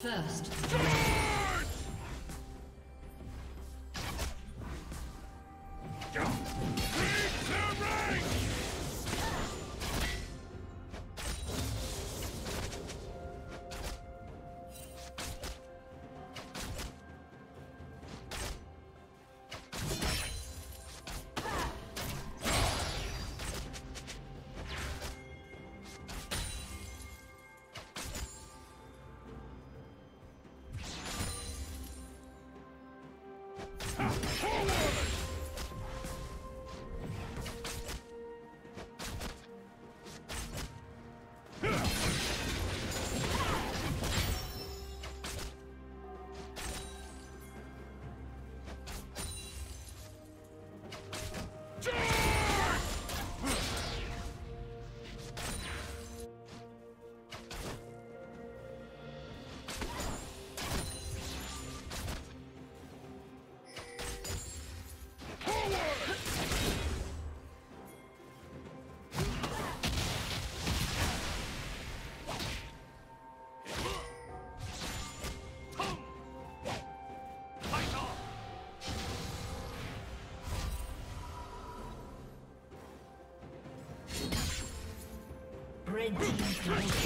First. Red team double kill.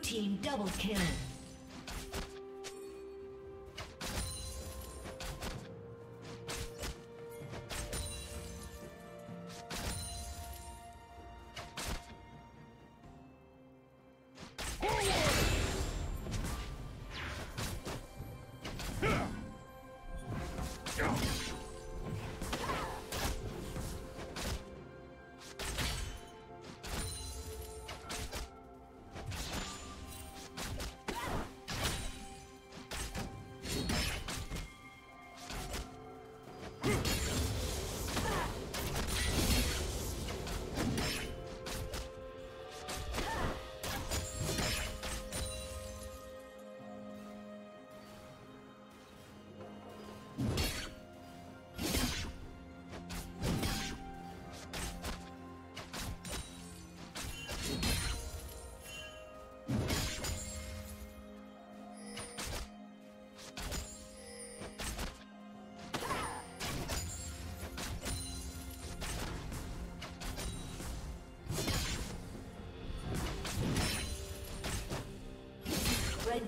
Team double kill.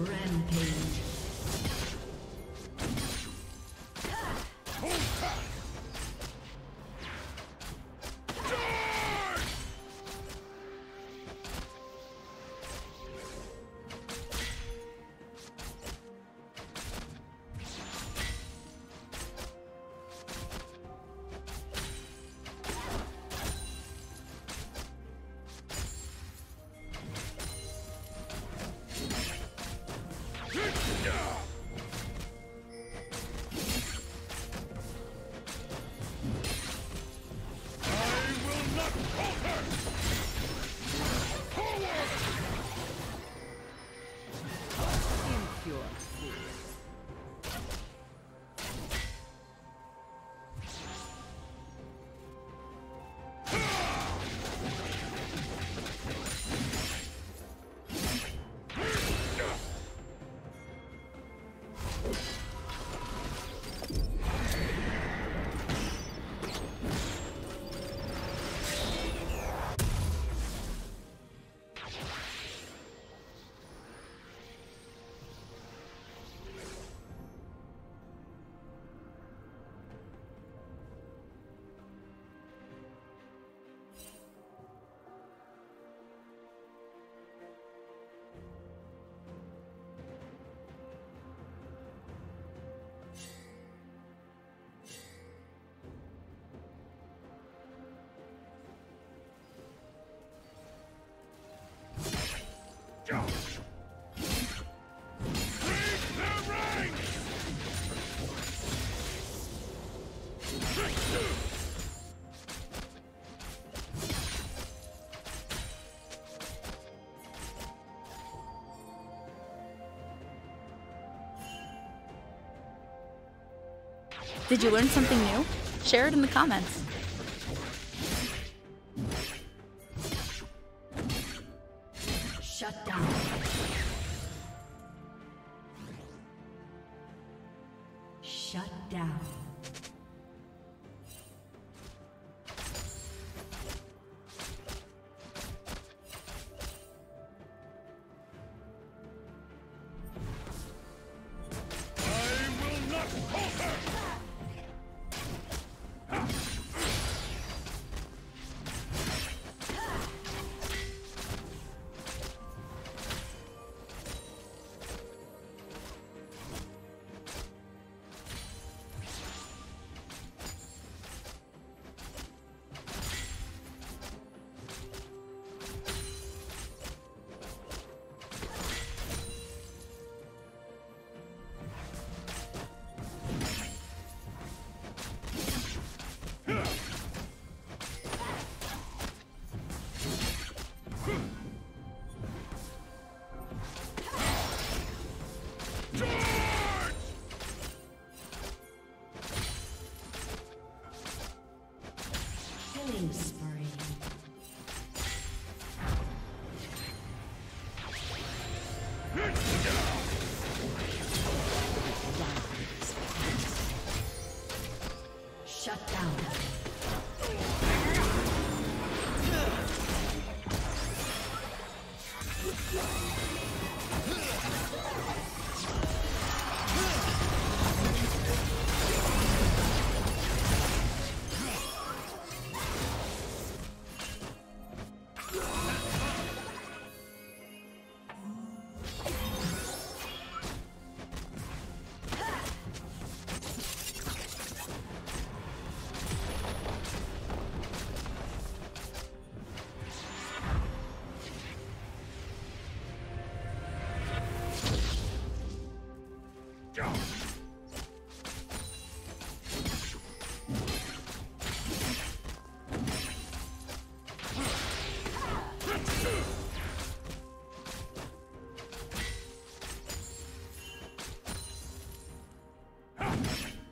Rampage. Go! Did you learn something new? Share it in the comments.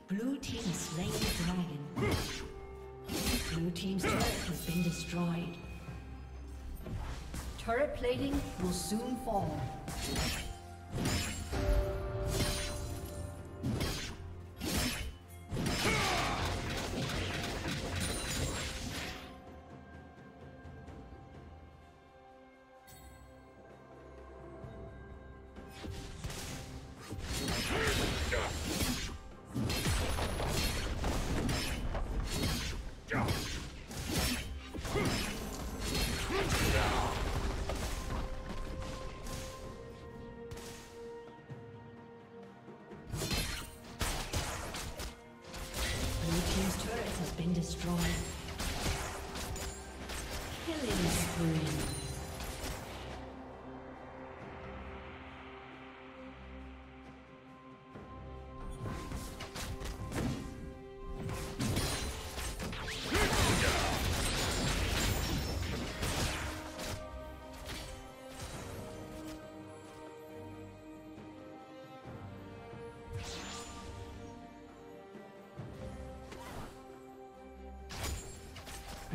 Blue team has slain the dragon. Blue team's turret has been destroyed. Turret plating will soon fall.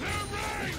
Rampage.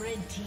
Red team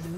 Blue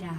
Down.